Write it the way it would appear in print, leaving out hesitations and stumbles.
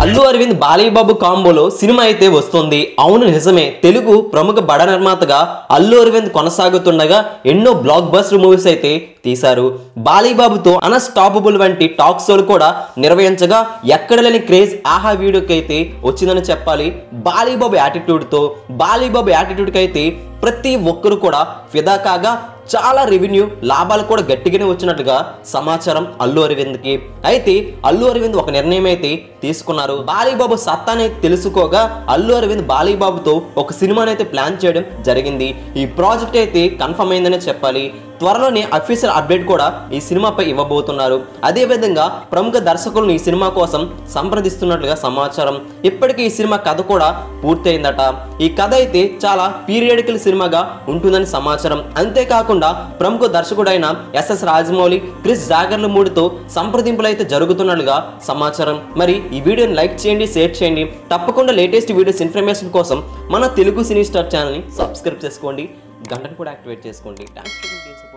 అల్లు అరవింద్ బాలీబాబు కాంబోలో సినిమా అయితే వస్తుంది. అవును నిజమే, తెలుగు ప్రముఖ బడ నిర్మాతగా అల్లు అరవింద్ కొనసాగుతుండగా ఎన్నో బ్లాక్ బస్టర్ మూవీస్ అయితే తీశారు. బాలీబాబుతో అన్‌స్టాపబుల్ వంటి టాక్ షోలు కూడా నిర్వహించగా ఎక్కడలేని క్రేజ్ ఆహా వీడియోకి అయితే వచ్చిందని చెప్పాలి. బాలీబాబు యాటిట్యూడ్కి అయితే ప్రతి ఒక్కరు కూడా ఫిదా కాగా చాలా రెవెన్యూ లాభాలు కూడా గట్టిగానే వచ్చినట్టుగా సమాచారం అల్లు అరవింద్కి. అయితే అల్లు అరవింద్ ఒక నిర్ణయం అయితే తీసుకున్నారు. బాలీబాబు సత్తానే తెలుసుకోగా అల్లు అరవింద్ బాలీబాబుతో ఒక సినిమానైతే ప్లాన్ చేయడం జరిగింది. ఈ ప్రాజెక్ట్ అయితే కన్ఫర్మ్ అయిందనే చెప్పాలి. త్వరలోనే అఫీషియల్ అప్డేట్ కూడా ఈ సినిమాపై ఇవ్వబోతున్నారు. అదేవిధంగా ప్రముఖ దర్శకులను ఈ సినిమా కోసం సంప్రదిస్తున్నట్లుగా సమాచారం. ఇప్పటికీ ఈ సినిమా కథ కూడా పూర్తయిందట. ఈ కథ అయితే చాలా పీరియడికల్ సినిమాగా ఉంటుందని సమాచారం. అంతేకాకుండా ప్రముఖ దర్శకుడైన SS రాజమౌళి, క్రిస్ జాగర్ల మూడితో సంప్రదింపులు అయితే జరుగుతున్నట్లుగా సమాచారం. మరి ఈ వీడియోని లైక్ చేయండి, షేర్ చేయండి. తప్పకుండా లేటెస్ట్ వీడియోస్ ఇన్ఫర్మేషన్ కోసం మన తెలుగు సినీ స్టార్ ఛానల్ని సబ్స్క్రైబ్ చేసుకోండి, గంటను కూడా యాక్టివేట్ చేసుకోండి.